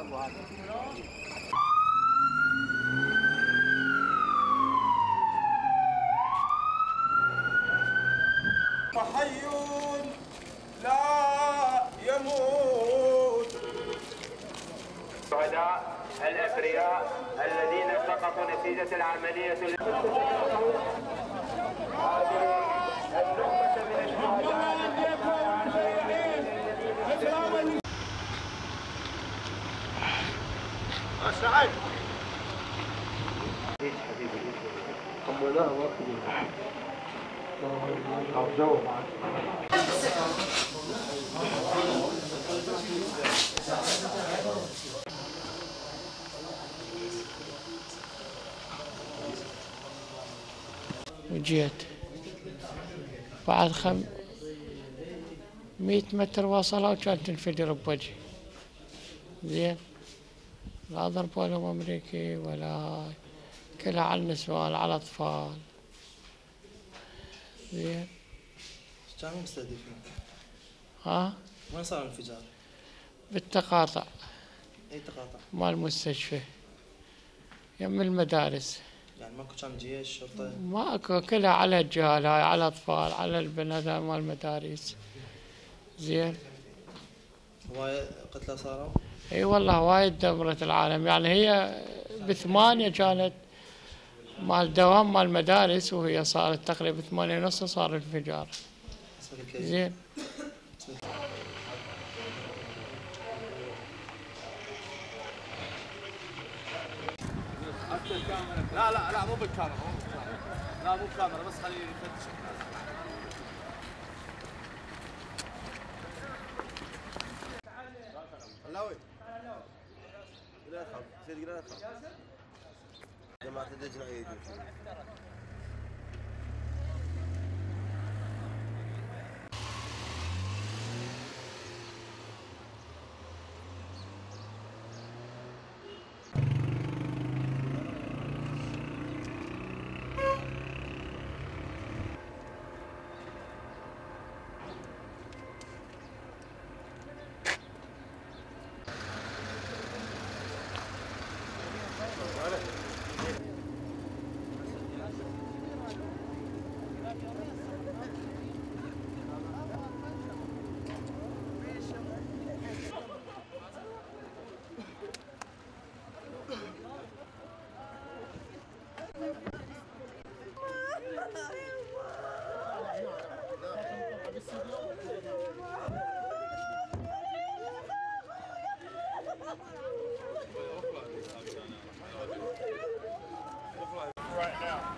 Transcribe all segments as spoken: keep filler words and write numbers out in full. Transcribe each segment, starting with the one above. ابو هذا فحي لا يموت. الشهداء الأبرياء الذين سقطوا نتيجة العملية التي I'll go. وجيت بعد خم مية متر واصلة وكانت تنفجر بوجهي. زين لا ضرب ولا أمريكي ولا كلها على النسوان على الأطفال. زين كانوا مستهدفين ها؟ وين صار الانفجار؟ بالتقاطع. اي تقاطع؟ مال المستشفى يم المدارس. يعني ماكو كان جيش شرطه؟ ماكو كلها على الجهال هاي على الاطفال على البنات هاي مال المدارس. زين هواية قتلى صاروا؟ اي والله هواية دمرت العالم يعني هي بثمانية كانت مال دوام مال مدارس وهي صارت تقريبا ثمانية ونص صار الانفجار. زين لا لا لا مو بالكاميرا لا مو بالكاميرا بس خليه يفتش. علاوي لا تخاف سيد لا تخاف جماعة الدجنة يجون right now. Okay?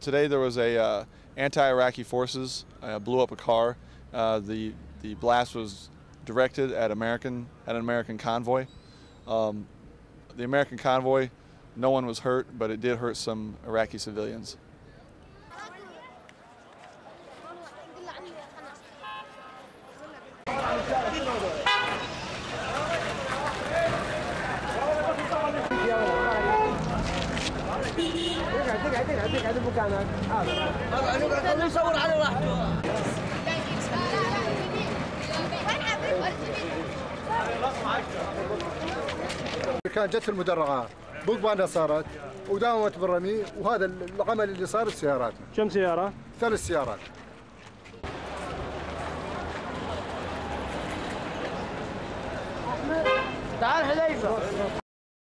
Today there was a uh, anti-Iraqi forces uh, blew up a car. Uh, the the blast was directed at American at an American convoy. Um, the American convoy. No one was hurt, but it did hurt some Iraqi civilians. كانت جت المدرعات بوقبانة صارت وداومت بالرمي وهذا العمل اللي صار بسياراتنا. كم سيارة؟ ثلاث سيارات. تعال حليفة.